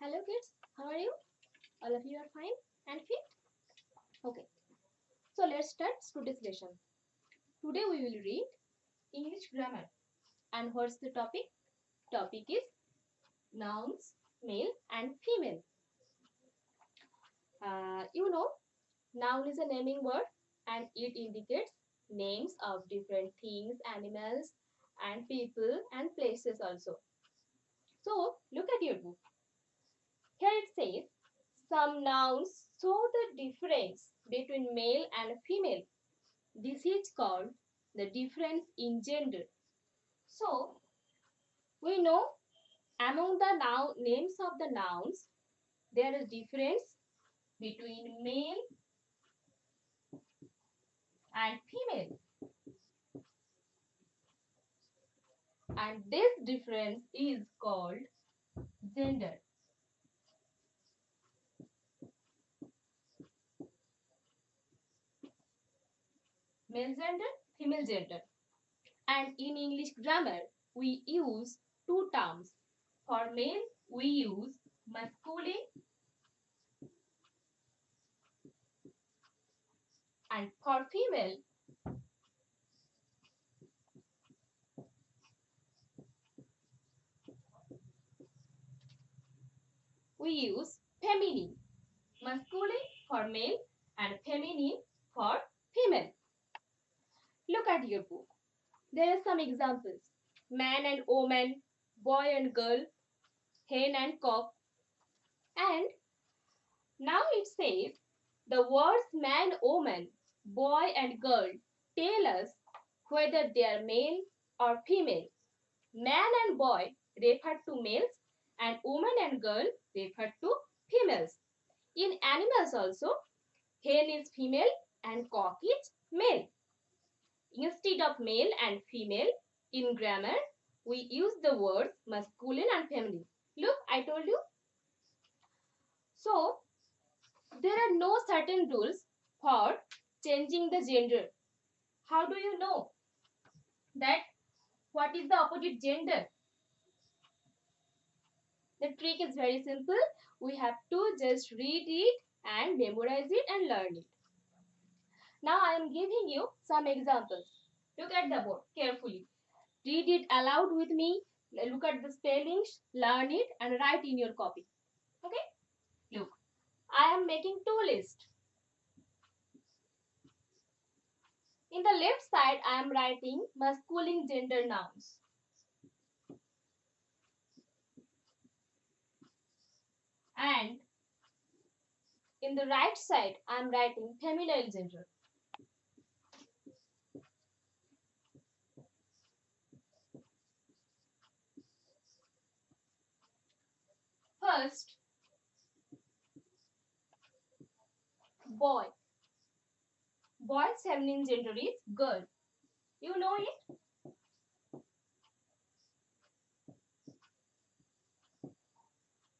Hello kids, how are you? All of you are fine and fit? Okay, so let's start today's lesson. Today we will read English grammar. And what's the topic? Topic is nouns, male and female. You know, noun is a naming word and it indicates names of different things, animals and people and places also. So look at your book. Here it says, some nouns show the difference between male and female. This is called the difference in gender. So, we know among the names of the nouns, there is difference between male and female. And this difference is called gender. Male gender, female gender. And in English grammar, we use two terms. For male, we use masculine, and for female, we use feminine. Masculine for male and feminine for female. Look at your book. There are some examples. Man and woman, boy and girl, hen and cock. And now it says the words man, woman, boy and girl tell us whether they are male or female. Man and boy refer to males and woman and girl refer to females. In animals also, hen is female and cock is male. Instead of male and female, in grammar, we use the words masculine and feminine. Look, I told you. So, there are no certain rules for changing the gender. How do you know that what is the opposite gender? The trick is very simple. We have to just read it and memorize it and learn it. Now I am giving you some examples. Look at the board carefully. Read it aloud with me. Look at the spellings, learn it and write in your copy. Okay? Look, I am making two lists. In the left side, I am writing masculine gender nouns. And in the right side, I am writing feminine gender. First, boy. Boy's feminine gender is girl. You know it?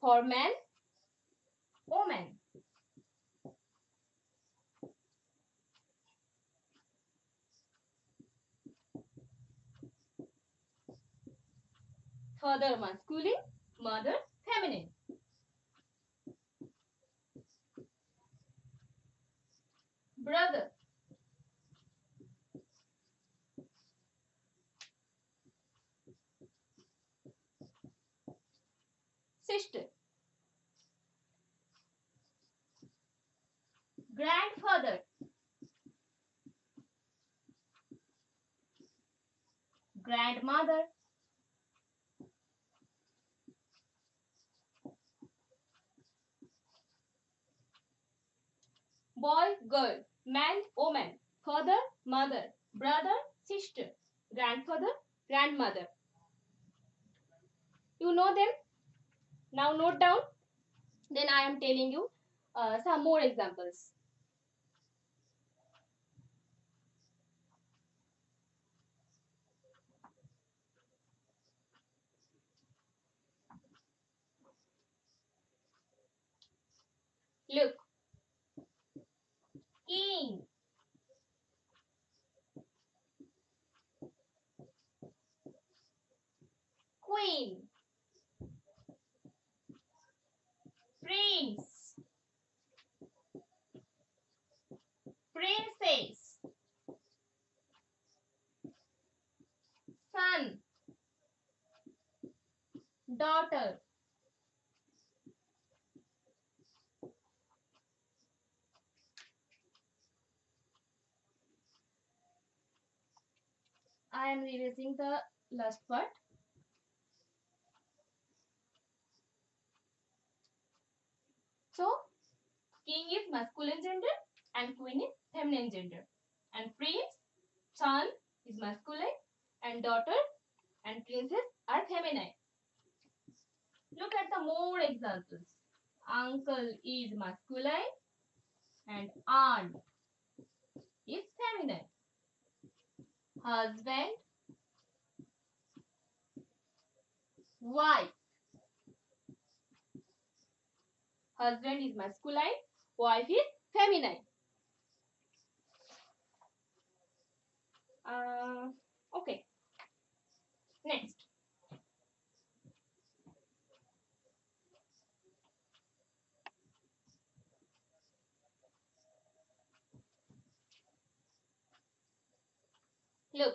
For man, woman. Father masculine, mother feminine. Brother. Sister. Grandfather. Grandmother. Boy, girl. Man, woman, father, mother, brother, sister, grandfather, grandmother. You know them? Now note down. Then I am telling you some more examples. Look. King, queen, daughter. I am erasing the last part. So, king is masculine gender and queen is feminine gender. And prince, son is masculine and daughter and princess are feminine. Look at the more examples. Uncle is masculine and aunt is feminine. Husband, wife. Husband is masculine, wife is feminine. Okay. Next. Look.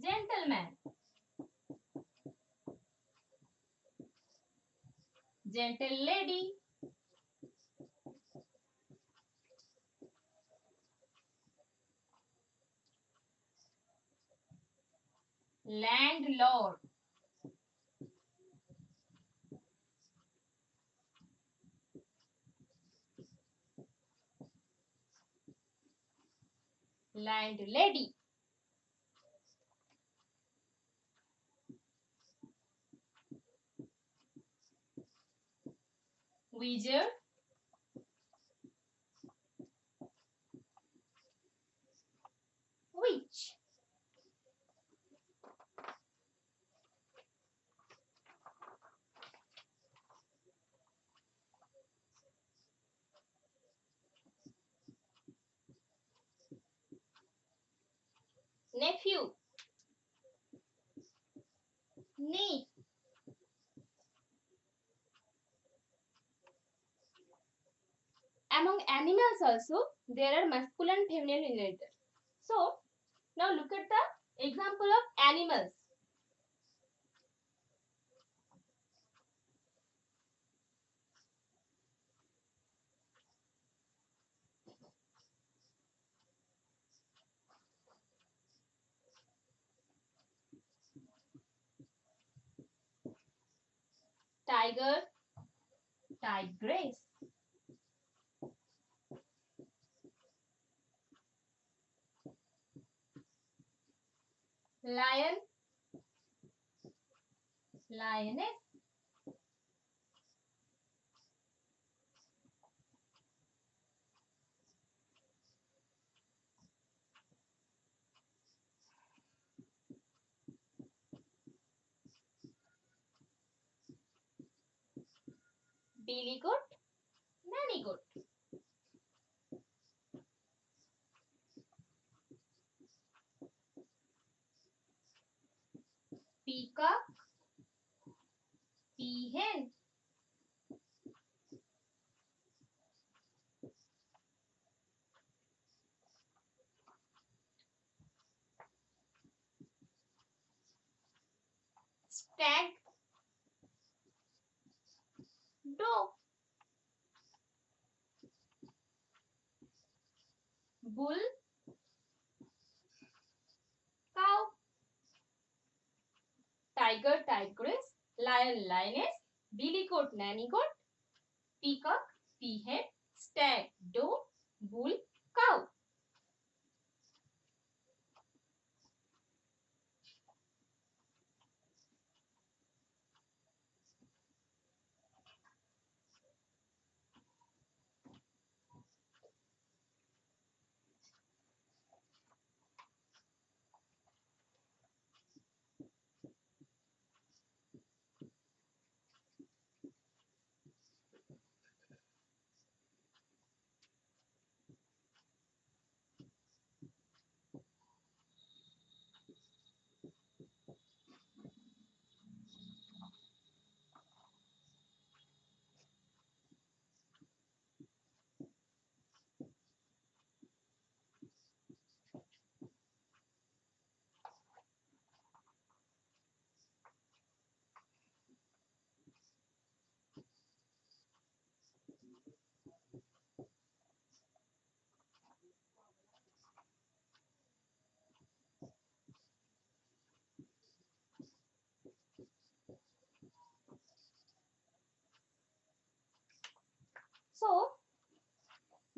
Gentleman. Gentle lady. Landlord. Landlady. Wizard. Witch. Nephew. Niece. Among animals also, there are masculine and feminine generators. So, now look at the example of animals. Tiger, tigress. Lion, lioness. Billy goat, nanny goat. Peacock, peahen. Stag, dog. Bull, cow. Tiger, tigress. Lion, lioness. Billy goat, nanny goat. Peacock, peahen. Stag, doe. Bull, cow.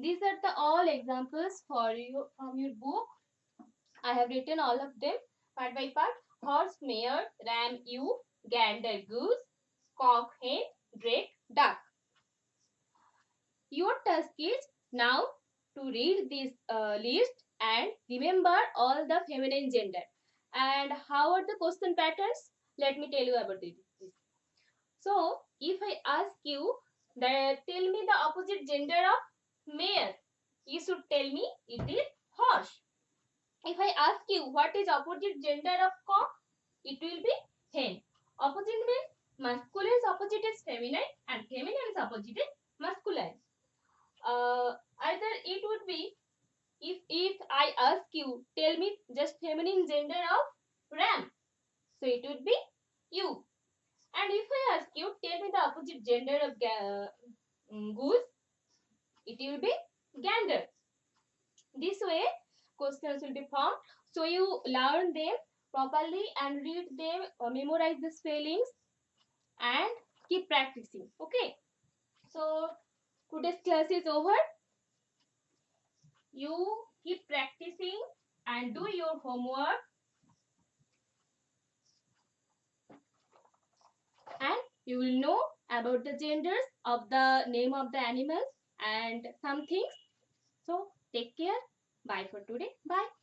These are the all examples for you from your book. I have written all of them part by part. Horse, mare, ram, ewe, gander, goose, cock, hen, drake, duck. Your task is now to read this list and remember all the feminine gender. And how are the question patterns? Let me tell you about this. So, if I ask you that tell me the opposite gender of mare, you should tell me it is horse. If I ask you what is opposite gender of cock, it will be hen. Opposite means masculine's opposite is feminine and feminine's opposite is masculine. Either it would be, if I ask you, tell me just feminine gender of ram, so it would be ewe. And if I ask you, tell me the opposite gender of goose, it will be gander. This way, questions will be formed. So you learn them properly and read them, memorize the spellings and keep practicing. Okay. So today's class is over. You keep practicing and do your homework and you will know about the genders of the name of the animals and some things. So take care. Bye for today. Bye.